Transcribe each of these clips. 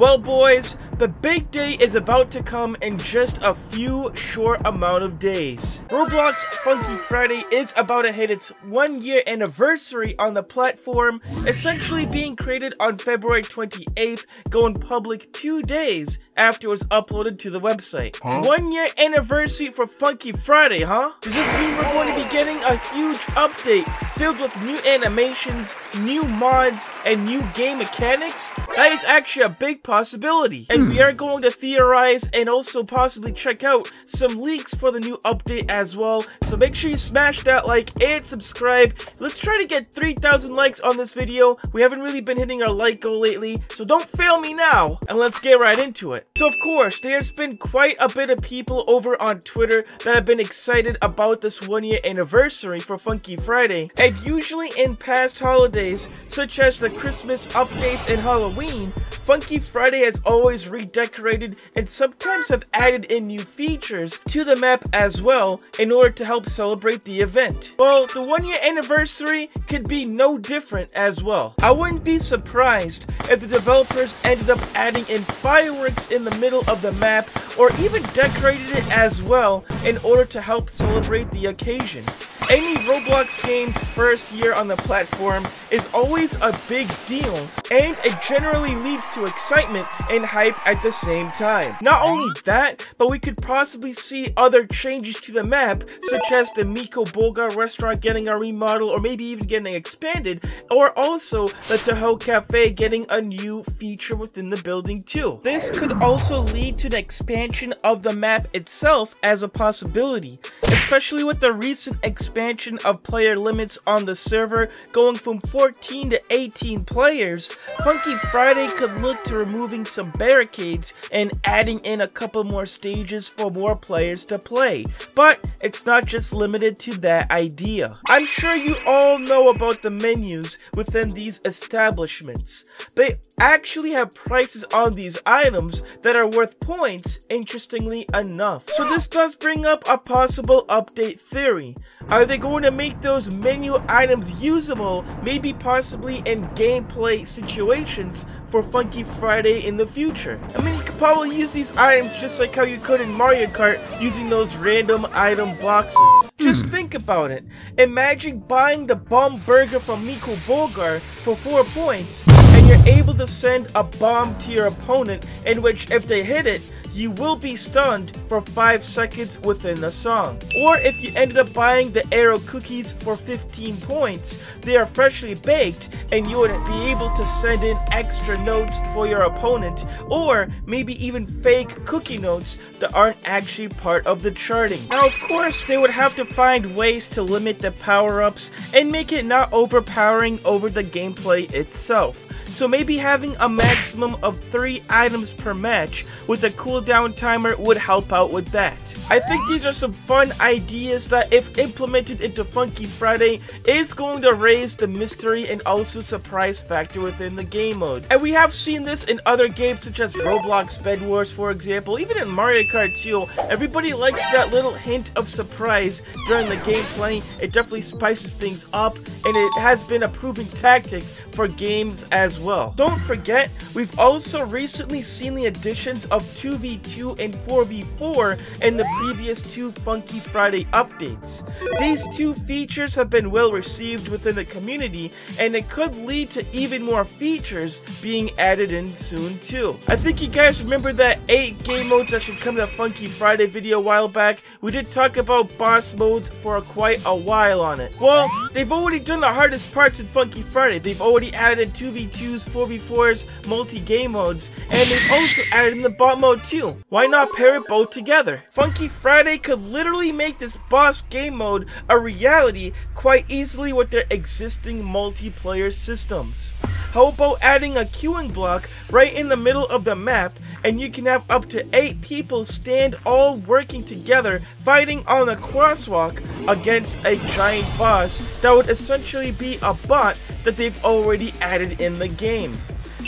Well, boys, the big day is about to come in just a few short amount of days. Roblox Funky Friday is about to hit its 1-year anniversary on the platform, essentially being created on February 28th, going public 2 days after it was uploaded to the website. 1-year anniversary for Funky Friday, huh? Does this mean we're going to be getting a huge update filled with new animations, new mods, and new game mechanics? That is actually a big possibility, and we are going to theorize and also possibly check out some leaks for the new update as well. So make sure you smash that like and subscribe. Let's try to get 3,000 likes on this video. We haven't really been hitting our like goal lately, so don't fail me now, and let's get right into it. So of course, there's been quite a bit of people over on Twitter that have been excited about this 1-year anniversary for Funky Friday, and usually in past holidays, such as the Christmas updates and Halloween, Funky Friday has always redecorated and sometimes have added in new features to the map as well in order to help celebrate the event. Well, the 1-year anniversary could be no different as well. I wouldn't be surprised if the developers ended up adding in fireworks in the middle of the map or even decorated it as well in order to help celebrate the occasion. Any Roblox game's first year on the platform is always a big deal, and it generally leads to excitement and hype at the same time. Not only that, but we could possibly see other changes to the map, such as the Miko Boga restaurant getting a remodel or maybe even getting expanded, or also the Tahoe Cafe getting a new feature within the building too. This could also lead to an expansion of the map itself as a possibility, especially with the recent expansion of player limits on the server going from 14 to 18 players. Funky Friday could look to removing some barricades and adding in a couple more stages for more players to play, but it's not just limited to that idea. I'm sure you all know about the menus within these establishments. They actually have prices on these items that are worth points, interestingly enough. So this does bring up a possible update theory. Are they going to make those menu items usable, maybe possibly in gameplay situations for Funky Friday in the future? I mean, you could probably use these items just like how you could in Mario Kart using those random item boxes. Just think about it. Imagine buying the bomb burger from Mikko Bolgar for 4 points, and you're able to send a bomb to your opponent in which, if they hit it, you will be stunned for 5 seconds within the song. Or if you ended up buying the arrow cookies for 15 points, they are freshly baked and you would be able to send in extra notes for your opponent, or maybe even fake cookie notes that aren't actually part of the charting. Now of course, they would have to find ways to limit the power-ups and make it not overpowering over the gameplay itself. So maybe having a maximum of 3 items per match with a cooldown timer would help out with that. I think these are some fun ideas that, if implemented into Funky Friday, is going to raise the mystery and also surprise factor within the game mode. And we have seen this in other games such as Roblox Bed Wars, for example. Even in Mario Kart 2, everybody likes that little hint of surprise during the gameplay. It definitely spices things up, and it has been a proven tactic for games as well. Don't forget, we've also recently seen the additions of 2v2 and 4v4 in the previous 2 Funky Friday updates. These 2 features have been well received within the community, and it could lead to even more features being added in soon too. I think you guys remember that 8 game modes that should come to Funky Friday video a while back. We did talk about boss modes for quite a while on it. Well, they've already done the hardest parts in Funky Friday. They've already added in 2v2, 4v4s, multi-game modes, and they've also added in the bot mode too. Why not pair it both together? Funky Friday could literally make this boss game mode a reality quite easily with their existing multiplayer systems. How about adding a queuing block right in the middle of the map, and you can have up to 8 people stand all working together fighting on a crosswalk against a giant boss that would essentially be a bot that they've already added in the game.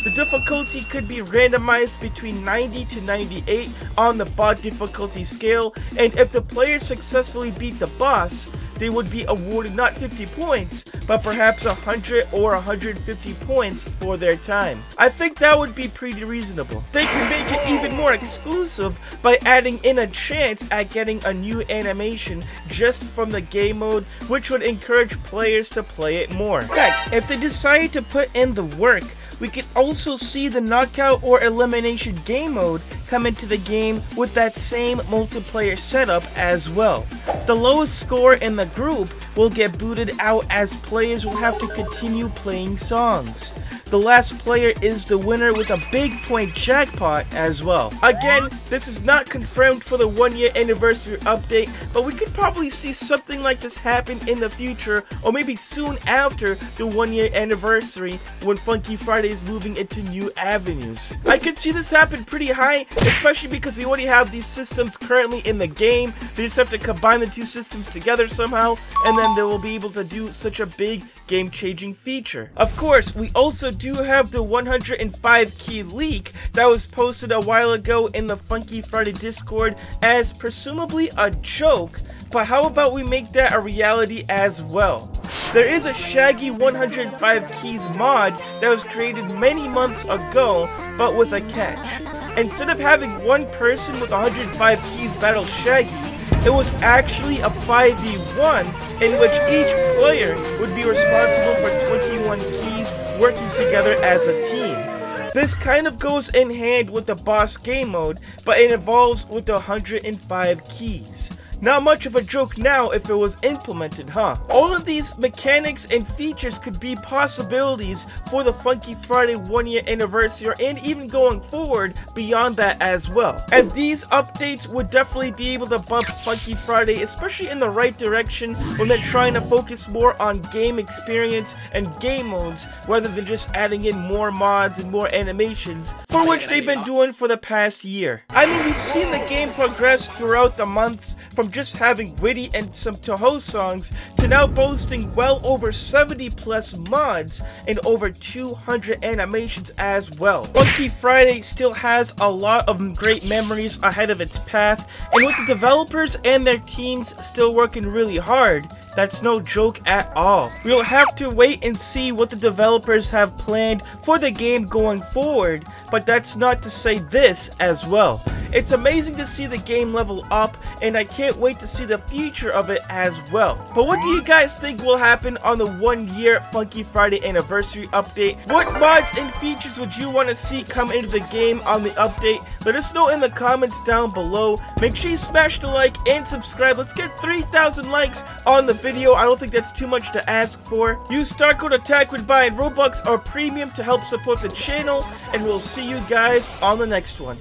The difficulty could be randomized between 90 to 98 on the bot difficulty scale, and if the player successfully beat the boss, they would be awarded not 50 points, but perhaps 100 or 150 points for their time. I think that would be pretty reasonable. They can make it even more exclusive by adding in a chance at getting a new animation just from the game mode, which would encourage players to play it more. Heck, if they decide to put in the work, we could also see the knockout or elimination game mode come into the game with that same multiplayer setup as well. The lowest score in the group will get booted out as players will have to continue playing songs. The last player is the winner with a big point jackpot as well. Again, this is not confirmed for the 1-year anniversary update, but we could probably see something like this happen in the future, or maybe soon after the 1-year anniversary when Funky Friday is moving into new avenues. I could see this happen pretty high, especially because they already have these systems currently in the game. They just have to combine the two systems together somehow, and then they will be able to do such a big game-changing feature. Of course, we also do have the 105 key leak that was posted a while ago in the Funky Friday Discord as presumably a joke, but how about we make that a reality as well? There is a Shaggy 105 keys mod that was created many months ago, but with a catch. Instead of having one person with 105 keys battle Shaggy, it was actually a 5v1 in which each player would be responsible for 21 keys working together as a team. This kind of goes in hand with the boss game mode, but it evolves with the 105 keys. Not much of a joke now if it was implemented, huh? All of these mechanics and features could be possibilities for the Funky Friday 1-year anniversary and even going forward beyond that as well. And these updates would definitely be able to bump Funky Friday, especially in the right direction when they're trying to focus more on game experience and game modes rather than just adding in more mods and more animations, for which they've been doing for the past year. I mean, we've seen the game progress throughout the months from just having Witty and some Toho songs to now boasting well over 70 plus mods and over 200 animations as well. Funky Friday still has a lot of great memories ahead of its path, and with the developers and their teams still working really hard, that's no joke at all. We'll have to wait and see what the developers have planned for the game going forward, but that's not to say this as well. It's amazing to see the game level up, and I can't wait to see the future of it as well. But what do you guys think will happen on the 1-year Funky Friday anniversary update? What mods and features would you want to see come into the game on the update? Let us know in the comments down below. Make sure you smash the like and subscribe. Let's get 3,000 likes on the video. I don't think that's too much to ask for. Use Star Code ATTACK when buying Robux or Premium to help support the channel, and we'll see you guys on the next one.